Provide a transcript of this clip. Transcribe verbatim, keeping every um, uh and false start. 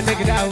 Gracias.